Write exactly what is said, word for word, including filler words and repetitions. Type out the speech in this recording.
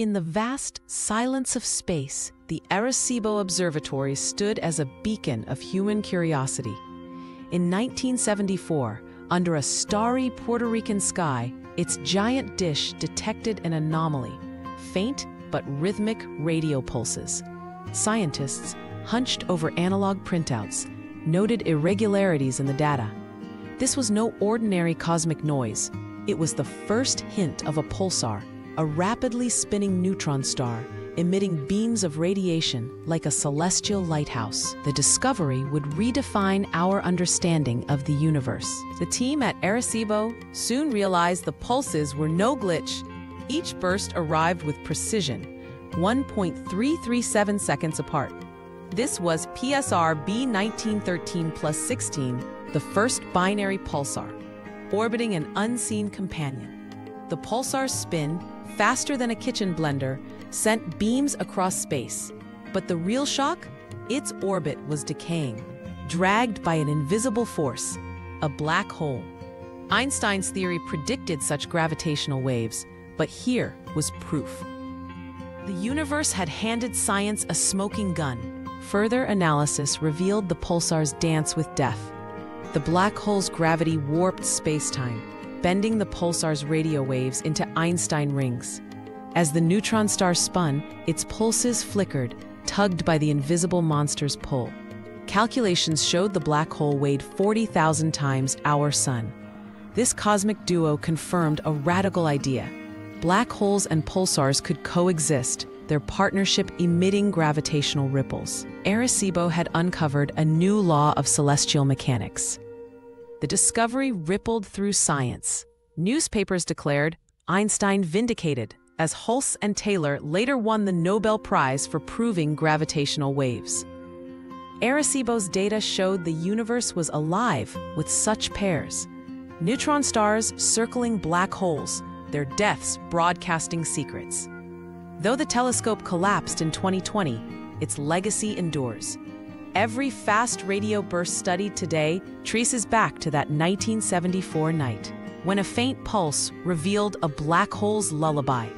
In the vast silence of space, the Arecibo Observatory stood as a beacon of human curiosity. In nineteen seventy-four, under a starry Puerto Rican sky, its giant dish detected an anomaly, faint but rhythmic radio pulses. Scientists, hunched over analog printouts, noted irregularities in the data. This was no ordinary cosmic noise. It was the first hint of a pulsar, a rapidly spinning neutron star, emitting beams of radiation like a celestial lighthouse. The discovery would redefine our understanding of the universe. The team at Arecibo soon realized the pulses were no glitch. Each burst arrived with precision, one point three three seven seconds apart. This was P S R B nineteen thirteen plus sixteen, the first binary pulsar, orbiting an unseen companion. The pulsar's spin, faster than a kitchen blender, sent beams across space. But the real shock? Its orbit was decaying, dragged by an invisible force, a black hole. Einstein's theory predicted such gravitational waves, but here was proof. The universe had handed science a smoking gun. Further analysis revealed the pulsar's dance with death. The black hole's gravity warped space-time, bending the pulsar's radio waves into Einstein rings. As the neutron star spun, its pulses flickered, tugged by the invisible monster's pull. Calculations showed the black hole weighed forty thousand times our sun. This cosmic duo confirmed a radical idea. Black holes and pulsars could coexist, their partnership emitting gravitational ripples. Arecibo had uncovered a new law of celestial mechanics. The discovery rippled through science. Newspapers declared Einstein vindicated, as Hulse and Taylor later won the Nobel Prize for proving gravitational waves. Arecibo's data showed the universe was alive with such pairs. Neutron stars circling black holes, their deaths broadcasting secrets. Though the telescope collapsed in twenty twenty, its legacy endures. Every fast radio burst studied today traces back to that nineteen seventy-four night, when a faint pulse revealed a black hole's lullaby.